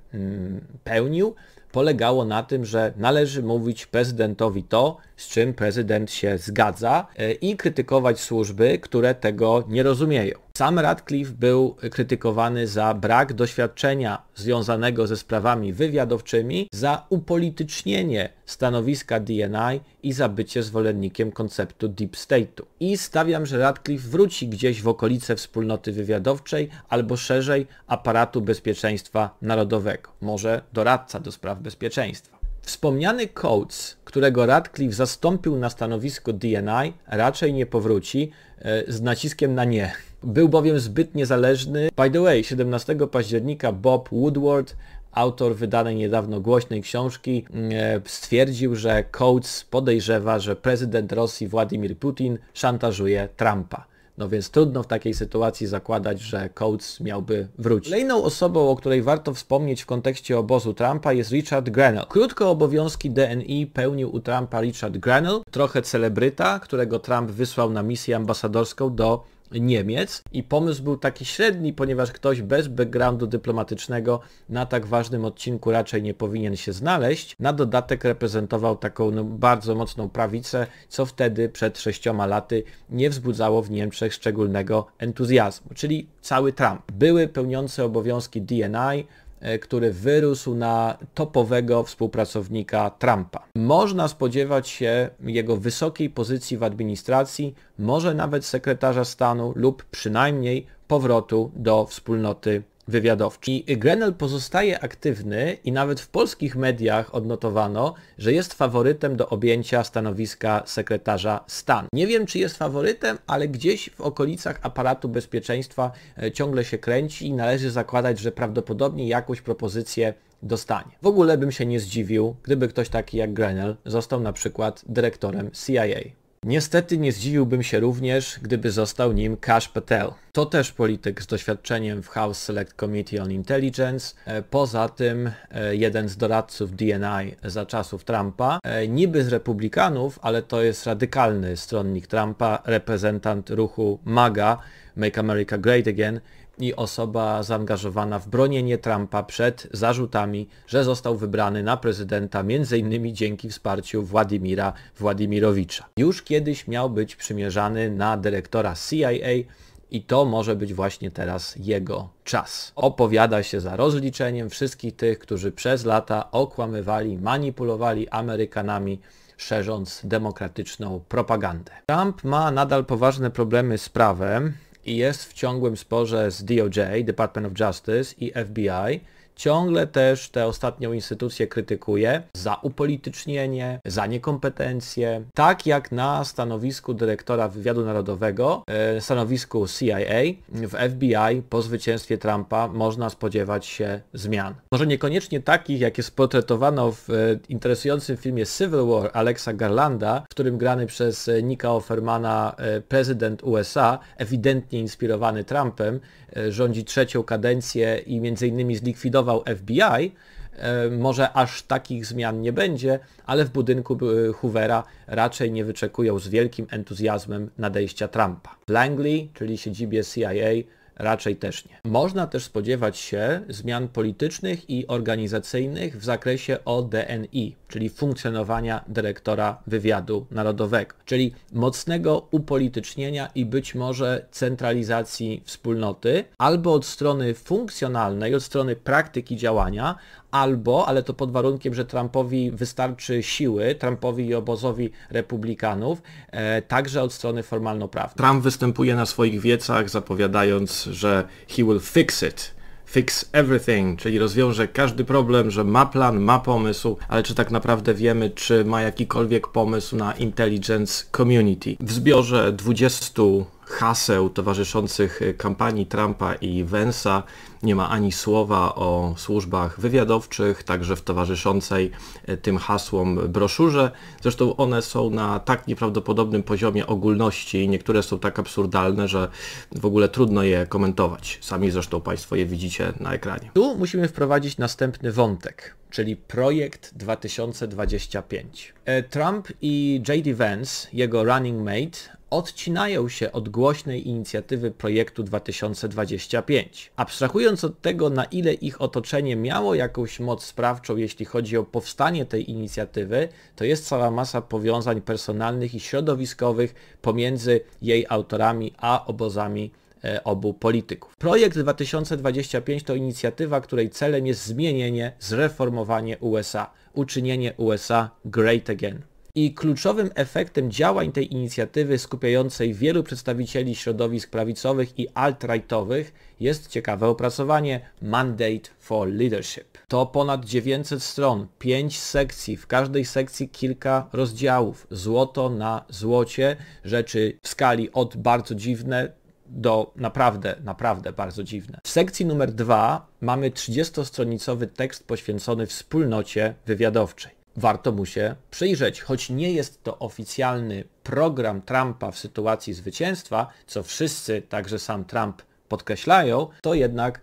pełnił, polegało na tym, że należy mówić prezydentowi to, z czym prezydent się zgadza i krytykować służby, które tego nie rozumieją. Sam Radcliffe był krytykowany za brak doświadczenia związanego ze sprawami wywiadowczymi, za upolitycznienie stanowiska DNI i za bycie zwolennikiem konceptu Deep State'u. I stawiam, że Radcliffe wróci gdzieś w okolice wspólnoty wywiadowczej albo szerzej aparatu bezpieczeństwa narodowego. Może doradca do spraw bezpieczeństwa. Wspomniany Coates, którego Radcliffe zastąpił na stanowisku DNI, raczej nie powróci z naciskiem na nie. Był bowiem zbyt niezależny. By the way, 17 października Bob Woodward, autor wydanej niedawno głośnej książki, stwierdził, że Coates podejrzewa, że prezydent Rosji Władimir Putin szantażuje Trumpa. No więc trudno w takiej sytuacji zakładać, że Coates miałby wrócić. Kolejną osobą, o której warto wspomnieć w kontekście obozu Trumpa, jest Richard Grenell. Krótko obowiązki DNI pełnił u Trumpa Richard Grenell, trochę celebryta, którego Trump wysłał na misję ambasadorską do Niemiec i pomysł był taki średni, ponieważ ktoś bez backgroundu dyplomatycznego na tak ważnym odcinku raczej nie powinien się znaleźć. Na dodatek reprezentował taką bardzo mocną prawicę, co wtedy przed 6 laty nie wzbudzało w Niemczech szczególnego entuzjazmu, czyli cały Trump. Były pełniące obowiązki DNI, który wyrósł na topowego współpracownika Trumpa. Można spodziewać się jego wysokiej pozycji w administracji, może nawet sekretarza stanu lub przynajmniej powrotu do wspólnoty wywiadowczej. I Grenell pozostaje aktywny i nawet w polskich mediach odnotowano, że jest faworytem do objęcia stanowiska sekretarza stanu. Nie wiem, czy jest faworytem, ale gdzieś w okolicach aparatu bezpieczeństwa ciągle się kręci i należy zakładać, że prawdopodobnie jakąś propozycję dostanie. W ogóle bym się nie zdziwił, gdyby ktoś taki jak Grenell został na przykład dyrektorem CIA. Niestety nie zdziwiłbym się również, gdyby został nim Kash Patel. To też polityk z doświadczeniem w House Select Committee on Intelligence. Poza tym jeden z doradców DNI za czasów Trumpa. Niby z Republikanów, ale to jest radykalny stronnik Trumpa, reprezentant ruchu MAGA, Make America Great Again, i osoba zaangażowana w bronienie Trumpa przed zarzutami, że został wybrany na prezydenta m.in. dzięki wsparciu Władimira Władimirowicza. Już kiedyś miał być przymierzany na dyrektora CIA i to może być właśnie teraz jego czas. Opowiada się za rozliczeniem wszystkich tych, którzy przez lata okłamywali, manipulowali Amerykanami, szerząc demokratyczną propagandę. Trump ma nadal poważne problemy z prawem i jest w ciągłym sporze z DOJ, Department of Justice i FBI. Ciągle też tę ostatnią instytucję krytykuje za upolitycznienie, za niekompetencje. Tak jak na stanowisku dyrektora wywiadu narodowego, stanowisku CIA w FBI po zwycięstwie Trumpa można spodziewać się zmian. Może niekoniecznie takich, jakie sportretowano w interesującym filmie Civil War Alexa Garlanda, w którym grany przez Nicka Offermana prezydent USA, ewidentnie inspirowany Trumpem, rządzi 3. kadencję i m.in. zlikwidował FBI, może aż takich zmian nie będzie, ale w budynku Hoovera raczej nie wyczekują z wielkim entuzjazmem nadejścia Trumpa. W Langley, czyli siedzibie CIA, raczej też nie. Można też spodziewać się zmian politycznych i organizacyjnych w zakresie ODNI, czyli funkcjonowania dyrektora wywiadu narodowego, czyli mocnego upolitycznienia i być może centralizacji wspólnoty, albo od strony funkcjonalnej, od strony praktyki działania, albo, ale to pod warunkiem, że Trumpowi wystarczy siły, Trumpowi i obozowi republikanów, także od strony formalnoprawnej. Trump występuje na swoich wiecach, zapowiadając, że he will fix it, fix everything, czyli rozwiąże każdy problem, że ma plan, ma pomysł, ale czy tak naprawdę wiemy, czy ma jakikolwiek pomysł na Intelligence Community. W zbiorze 20 haseł towarzyszących kampanii Trumpa i Vance'a nie ma ani słowa o służbach wywiadowczych, także w towarzyszącej tym hasłom broszurze. Zresztą one są na tak nieprawdopodobnym poziomie ogólności, niektóre są tak absurdalne, że w ogóle trudno je komentować. Sami zresztą Państwo je widzicie na ekranie. Tu musimy wprowadzić następny wątek, czyli Projekt 2025. Trump i J.D. Vance, jego running mate, odcinają się od głośnej inicjatywy projektu 2025. Abstrahując od tego, na ile ich otoczenie miało jakąś moc sprawczą, jeśli chodzi o powstanie tej inicjatywy, to jest cała masa powiązań personalnych i środowiskowych pomiędzy jej autorami a obozami obu polityków. Projekt 2025 to inicjatywa, której celem jest zmienienie, zreformowanie USA, uczynienie USA great again. I kluczowym efektem działań tej inicjatywy skupiającej wielu przedstawicieli środowisk prawicowych i alt-rightowych jest ciekawe opracowanie Mandate for Leadership. To ponad 900 stron, 5 sekcji, w każdej sekcji kilka rozdziałów. Złoto na złocie, rzeczy w skali od bardzo dziwne do naprawdę, naprawdę bardzo dziwne. W sekcji numer 2 mamy 30-stronicowy tekst poświęcony wspólnocie wywiadowczej. Warto mu się przyjrzeć, choć nie jest to oficjalny program Trumpa w sytuacji zwycięstwa, co wszyscy, także sam Trump, podkreślają, to jednak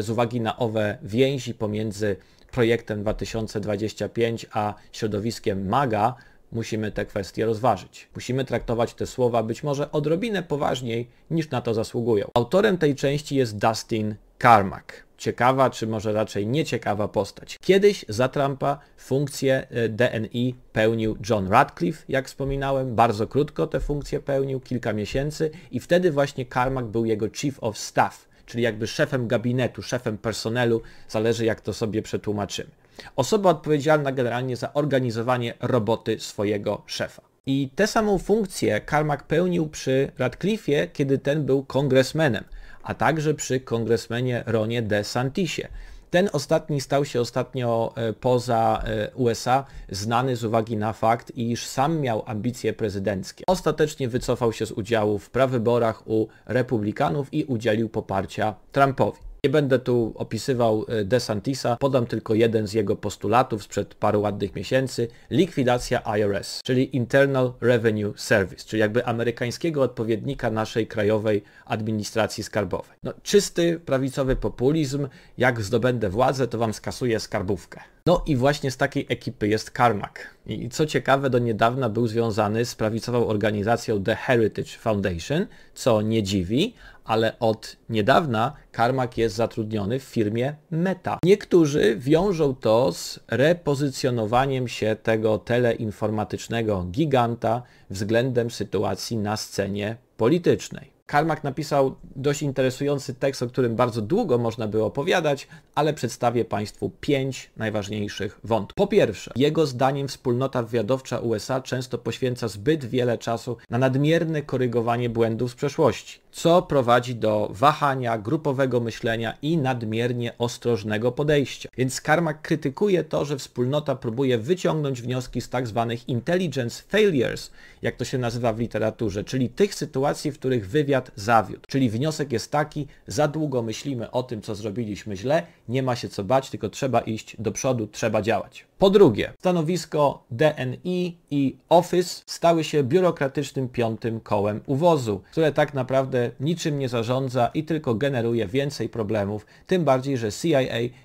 z uwagi na owe więzi pomiędzy projektem 2025 a środowiskiem MAGA musimy te kwestie rozważyć. Musimy traktować te słowa być może odrobinę poważniej niż na to zasługują. Autorem tej części jest Dustin Carmack. Ciekawa, czy może raczej nieciekawa postać. Kiedyś za Trumpa funkcję DNI pełnił John Ratcliffe, jak wspominałem. Bardzo krótko tę funkcję pełnił, kilka miesięcy, i wtedy właśnie Carmack był jego Chief of Staff, czyli jakby szefem gabinetu, szefem personelu, zależy jak to sobie przetłumaczymy. Osoba odpowiedzialna generalnie za organizowanie roboty swojego szefa. I tę samą funkcję Carmack pełnił przy Ratcliffe'ie, kiedy ten był kongresmenem, a także przy kongresmenie Ronie DeSantisie. Ten ostatni stał się ostatnio poza USA znany z uwagi na fakt, iż sam miał ambicje prezydenckie. Ostatecznie wycofał się z udziału w prawyborach u republikanów i udzielił poparcia Trumpowi. Nie będę tu opisywał DeSantisa, podam tylko jeden z jego postulatów sprzed paru ładnych miesięcy. Likwidacja IRS, czyli Internal Revenue Service, czyli jakby amerykańskiego odpowiednika naszej krajowej administracji skarbowej. No, czysty prawicowy populizm, jak zdobędę władzę, to wam skasuję skarbówkę. No i właśnie z takiej ekipy jest Carmack. I co ciekawe, do niedawna był związany z prawicową organizacją The Heritage Foundation, co nie dziwi, ale od niedawna Carmack jest zatrudniony w firmie Meta. Niektórzy wiążą to z repozycjonowaniem się tego teleinformatycznego giganta względem sytuacji na scenie politycznej. Carmack napisał dość interesujący tekst, o którym bardzo długo można by opowiadać, ale przedstawię Państwu 5 najważniejszych wątków. Po pierwsze, jego zdaniem wspólnota wywiadowcza USA często poświęca zbyt wiele czasu na nadmierne korygowanie błędów z przeszłości, co prowadzi do wahania, grupowego myślenia i nadmiernie ostrożnego podejścia. Więc Carmack krytykuje to, że wspólnota próbuje wyciągnąć wnioski z tak zwanych intelligence failures, jak to się nazywa w literaturze, czyli tych sytuacji, w których wywiad zawiódł. Czyli wniosek jest taki, za długo myślimy o tym, co zrobiliśmy źle, nie ma się co bać, tylko trzeba iść do przodu, trzeba działać. Po drugie, stanowisko DNI i Office stały się biurokratycznym piątym kołem u wozu, które tak naprawdę niczym nie zarządza i tylko generuje więcej problemów, tym bardziej, że CIA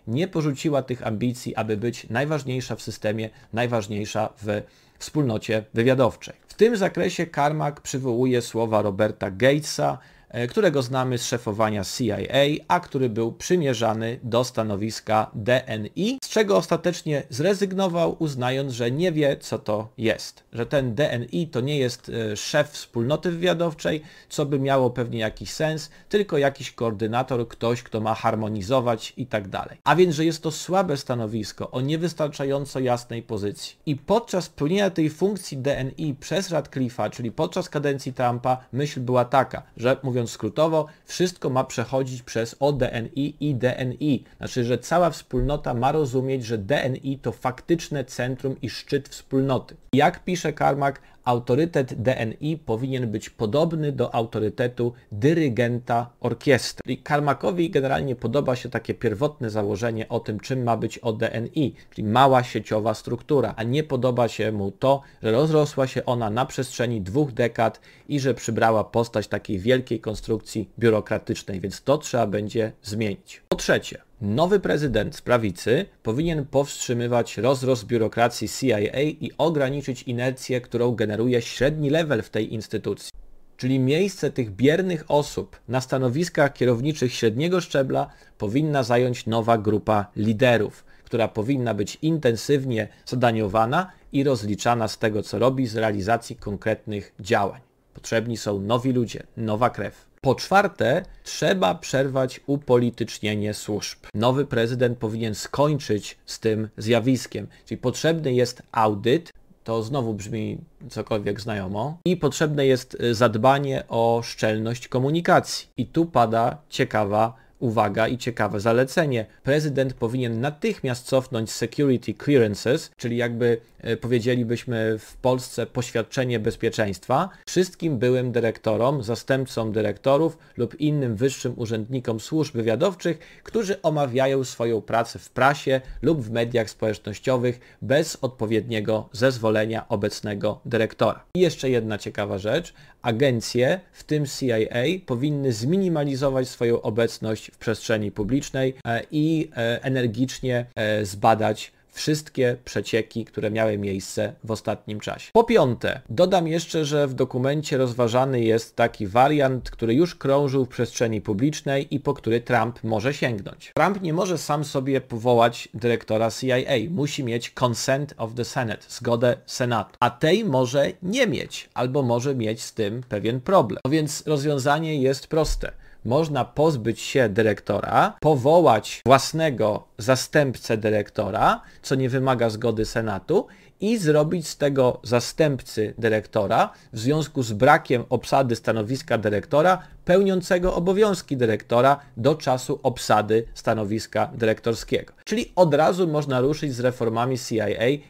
nie porzuciła tych ambicji, aby być najważniejsza w systemie, najważniejsza w wspólnocie wywiadowczej. W tym zakresie Carmack przywołuje słowa Roberta Gatesa, którego znamy z szefowania CIA, a który był przymierzany do stanowiska DNI, z czego ostatecznie zrezygnował, uznając, że nie wie, co to jest. Że ten DNI to nie jest szef wspólnoty wywiadowczej, co by miało pewnie jakiś sens, tylko jakiś koordynator, ktoś, kto ma harmonizować i tak dalej. A więc, że jest to słabe stanowisko o niewystarczająco jasnej pozycji. I podczas pełnienia tej funkcji DNI przez Ratcliffe'a, czyli podczas kadencji Trumpa, myśl była taka, że mówiąc skrótowo, wszystko ma przechodzić przez ODNI i DNI. Znaczy, że cała wspólnota ma rozumieć, że DNI to faktyczne centrum i szczyt wspólnoty. Jak pisze Carmack, autorytet DNI powinien być podobny do autorytetu dyrygenta orkiestry. I Carmackowi generalnie podoba się takie pierwotne założenie o tym, czym ma być ODNI, czyli mała sieciowa struktura, a nie podoba się mu to, że rozrosła się ona na przestrzeni 2 dekad i że przybrała postać takiej wielkiej konstrukcji biurokratycznej, więc to trzeba będzie zmienić. Po trzecie, nowy prezydent z prawicy powinien powstrzymywać rozrost biurokracji CIA i ograniczyć inercję, którą generuje średni level w tej instytucji. czyli miejsce tych biernych osób na stanowiskach kierowniczych średniego szczebla powinna zająć nowa grupa liderów, która powinna być intensywnie zadaniowana i rozliczana z tego, co robi, z realizacji konkretnych działań. Potrzebni są nowi ludzie, nowa krew. Po czwarte, trzeba przerwać upolitycznienie służb. Nowy prezydent powinien skończyć z tym zjawiskiem, czyli potrzebny jest audyt, to znowu brzmi cokolwiek znajomo, i potrzebne jest zadbanie o szczelność komunikacji. I tu pada ciekawa uwaga i ciekawe zalecenie. Prezydent powinien natychmiast cofnąć security clearances, czyli jakby powiedzielibyśmy w Polsce poświadczenie bezpieczeństwa, wszystkim byłym dyrektorom, zastępcom dyrektorów lub innym wyższym urzędnikom służb wywiadowczych, którzy omawiają swoją pracę w prasie lub w mediach społecznościowych bez odpowiedniego zezwolenia obecnego dyrektora. I jeszcze jedna ciekawa rzecz. Agencje, w tym CIA, powinny zminimalizować swoją obecność w przestrzeni publicznej i energicznie zbadać wszystkie przecieki, które miały miejsce w ostatnim czasie. Po piąte, dodam jeszcze, że w dokumencie rozważany jest taki wariant, który już krążył w przestrzeni publicznej i po który Trump może sięgnąć. Trump nie może sam sobie powołać dyrektora CIA. Musi mieć consent of the Senate, zgodę Senatu. A tej może nie mieć, albo może mieć z tym pewien problem. No więc rozwiązanie jest proste. Można pozbyć się dyrektora, powołać własnego zastępcę dyrektora, co nie wymaga zgody Senatu, i zrobić z tego zastępcy dyrektora w związku z brakiem obsady stanowiska dyrektora pełniącego obowiązki dyrektora do czasu obsady stanowiska dyrektorskiego. Czyli od razu można ruszyć z reformami CIA,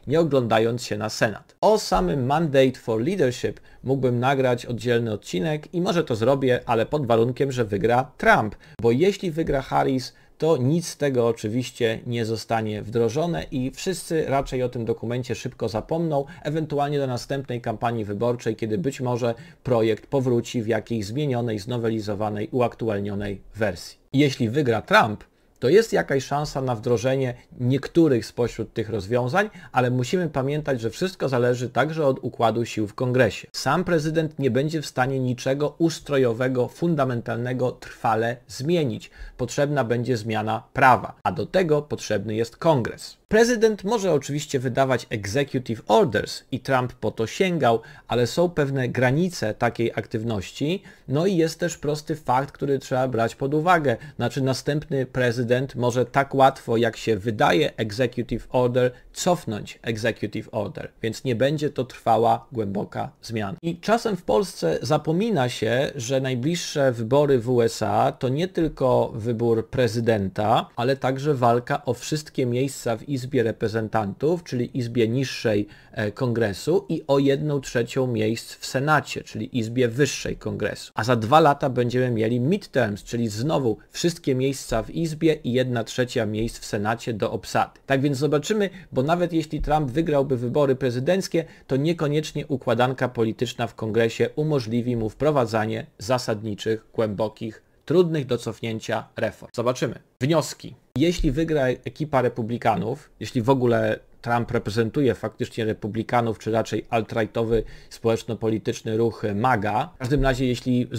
nie oglądając się na Senat. O samym Mandate for Leadership mógłbym nagrać oddzielny odcinek i może to zrobię, ale pod warunkiem, że wygra Trump, bo jeśli wygra Harris, to nic z tego oczywiście nie zostanie wdrożone i wszyscy raczej o tym dokumencie szybko zapomną, ewentualnie do następnej kampanii wyborczej, kiedy być może projekt powróci w jakiejś zmienionej, znowelizowanej, uaktualnionej wersji. Jeśli wygra Trump, to jest jakaś szansa na wdrożenie niektórych spośród tych rozwiązań, ale musimy pamiętać, że wszystko zależy także od układu sił w Kongresie. Sam prezydent nie będzie w stanie niczego ustrojowego, fundamentalnego trwale zmienić. Potrzebna będzie zmiana prawa, a do tego potrzebny jest Kongres. Prezydent może oczywiście wydawać executive orders i Trump po to sięgał, ale są pewne granice takiej aktywności, no i jest też prosty fakt, który trzeba brać pod uwagę. Znaczy następny prezydent może tak łatwo, jak się wydaje executive order, cofnąć executive order, więc nie będzie to trwała, głęboka zmiana. I czasem w Polsce zapomina się, że najbliższe wybory w USA to nie tylko wybór prezydenta, ale także walka o wszystkie miejsca w Izbie Reprezentantów, czyli Izbie niższej Kongresu, i o 1/3 miejsc w Senacie, czyli Izbie wyższej Kongresu. A za 2 lata będziemy mieli midterms, czyli znowu wszystkie miejsca w Izbie i 1/3 miejsc w Senacie do obsady. Tak więc zobaczymy, bo nawet jeśli Trump wygrałby wybory prezydenckie, to niekoniecznie układanka polityczna w Kongresie umożliwi mu wprowadzanie zasadniczych, głębokich, trudnych do cofnięcia reform. Zobaczymy. Wnioski. Jeśli wygra ekipa republikanów, jeśli w ogóle Trump reprezentuje faktycznie republikanów, czy raczej alt-rightowy, społeczno-polityczny ruch MAGA. W każdym razie, jeśli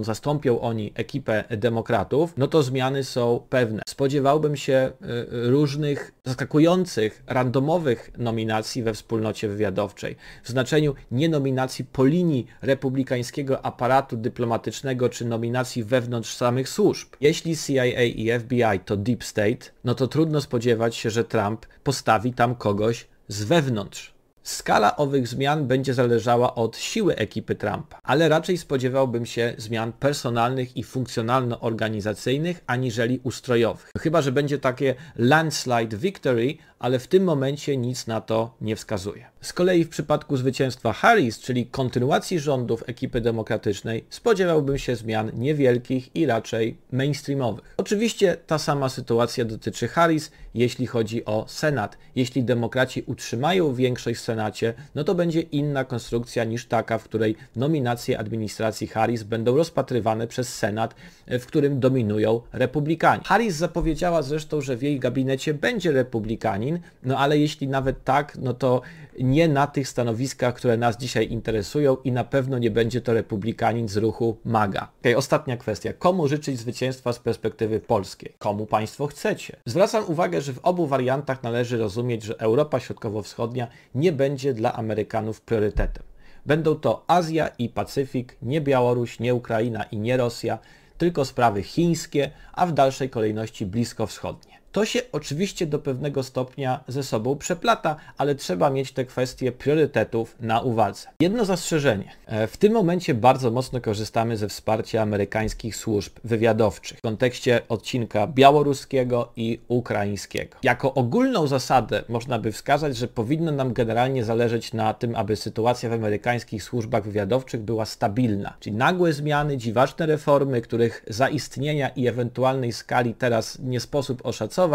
zastąpią oni ekipę demokratów, no to zmiany są pewne. Spodziewałbym się różnych zaskakujących, randomowych nominacji we wspólnocie wywiadowczej. W znaczeniu nie nominacji po linii republikańskiego aparatu dyplomatycznego, czy nominacji wewnątrz samych służb. Jeśli CIA i FBI to Deep State, no to trudno spodziewać się, że Trump postawi tam kogoś z wewnątrz. Skala owych zmian będzie zależała od siły ekipy Trumpa, ale raczej spodziewałbym się zmian personalnych i funkcjonalno-organizacyjnych, aniżeli ustrojowych. Chyba że będzie takie landslide victory, ale w tym momencie nic na to nie wskazuje. Z kolei w przypadku zwycięstwa Harris, czyli kontynuacji rządów ekipy demokratycznej, spodziewałbym się zmian niewielkich i raczej mainstreamowych. Oczywiście ta sama sytuacja dotyczy Harris, jeśli chodzi o Senat. Jeśli demokraci utrzymają większość w Senacie, no to będzie inna konstrukcja niż taka, w której nominacje administracji Harris będą rozpatrywane przez Senat, w którym dominują republikanie. Harris zapowiedziała zresztą, że w jej gabinecie będzie republikanin, no ale jeśli nawet tak, no to nie nie na tych stanowiskach, które nas dzisiaj interesują i na pewno nie będzie to republikanin z ruchu MAGA. Okej, ostatnia kwestia. Komu życzyć zwycięstwa z perspektywy polskiej? Komu państwo chcecie? Zwracam uwagę, że w obu wariantach należy rozumieć, że Europa Środkowo-Wschodnia nie będzie dla Amerykanów priorytetem. Będą to Azja i Pacyfik, nie Białoruś, nie Ukraina i nie Rosja, tylko sprawy chińskie, a w dalszej kolejności bliskowschodnie. To się oczywiście do pewnego stopnia ze sobą przeplata, ale trzeba mieć te kwestie priorytetów na uwadze. Jedno zastrzeżenie. W tym momencie bardzo mocno korzystamy ze wsparcia amerykańskich służb wywiadowczych w kontekście odcinka białoruskiego i ukraińskiego. Jako ogólną zasadę można by wskazać, że powinno nam generalnie zależeć na tym, aby sytuacja w amerykańskich służbach wywiadowczych była stabilna. Czyli nagłe zmiany, dziwaczne reformy, których zaistnienia i ewentualnej skali teraz nie sposób oszacować,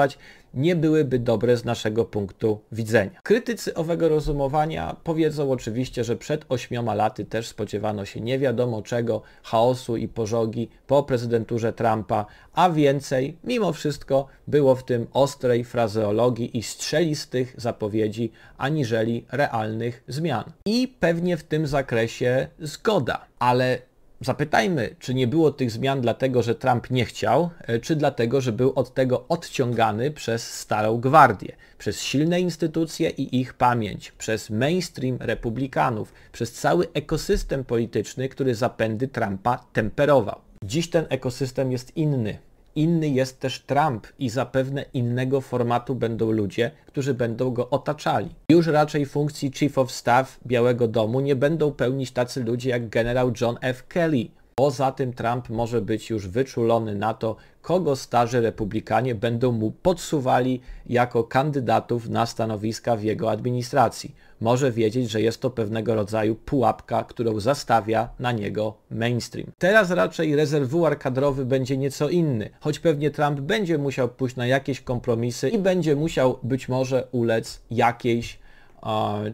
nie byłyby dobre z naszego punktu widzenia. Krytycy owego rozumowania powiedzą oczywiście, że przed 8 laty też spodziewano się nie wiadomo czego, chaosu i pożogi po prezydenturze Trumpa, a więcej mimo wszystko było w tym ostrej frazeologii i strzelistych zapowiedzi aniżeli realnych zmian. I pewnie w tym zakresie zgoda, ale zapytajmy, czy nie było tych zmian dlatego, że Trump nie chciał, czy dlatego, że był od tego odciągany przez Starą Gwardię, przez silne instytucje i ich pamięć, przez mainstream republikanów, przez cały ekosystem polityczny, który zapędy Trumpa temperował. Dziś ten ekosystem jest inny. Inny jest też Trump i zapewne innego formatu będą ludzie, którzy będą go otaczali. Już raczej funkcji Chief of Staff Białego Domu nie będą pełnić tacy ludzie jak generał John F. Kelly. Poza tym Trump może być już wyczulony na to, kogo starzy republikanie będą mu podsuwali jako kandydatów na stanowiska w jego administracji. Może wiedzieć, że jest to pewnego rodzaju pułapka, którą zastawia na niego mainstream. Teraz raczej rezerwuar kadrowy będzie nieco inny, choć pewnie Trump będzie musiał pójść na jakieś kompromisy i będzie musiał być może ulec jakiejś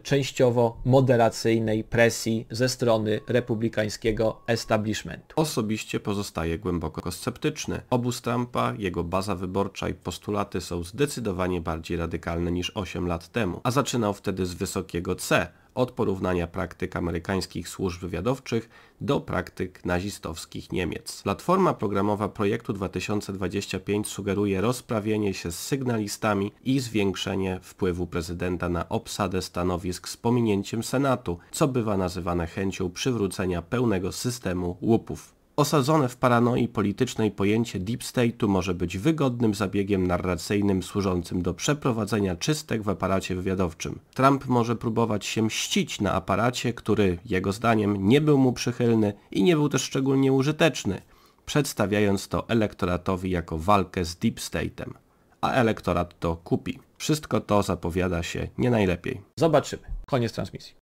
częściowo moderacyjnej presji ze strony republikańskiego establishmentu. Osobiście pozostaję głęboko sceptyczny. Obóz Trumpa, jego baza wyborcza i postulaty są zdecydowanie bardziej radykalne niż 8 lat temu, a zaczynał wtedy z wysokiego C, od porównania praktyk amerykańskich służb wywiadowczych do praktyk nazistowskich Niemiec. Platforma programowa projektu 2025 sugeruje rozprawienie się z sygnalistami i zwiększenie wpływu prezydenta na obsadę stanowisk z pominięciem Senatu, co bywa nazywane chęcią przywrócenia pełnego systemu łupów. Osadzone w paranoi politycznej pojęcie Deep State'u może być wygodnym zabiegiem narracyjnym służącym do przeprowadzenia czystek w aparacie wywiadowczym. Trump może próbować się mścić na aparacie, który, jego zdaniem, nie był mu przychylny i nie był też szczególnie użyteczny, przedstawiając to elektoratowi jako walkę z Deep State'em. A elektorat to kupi. Wszystko to zapowiada się nie najlepiej. Zobaczymy. Koniec transmisji.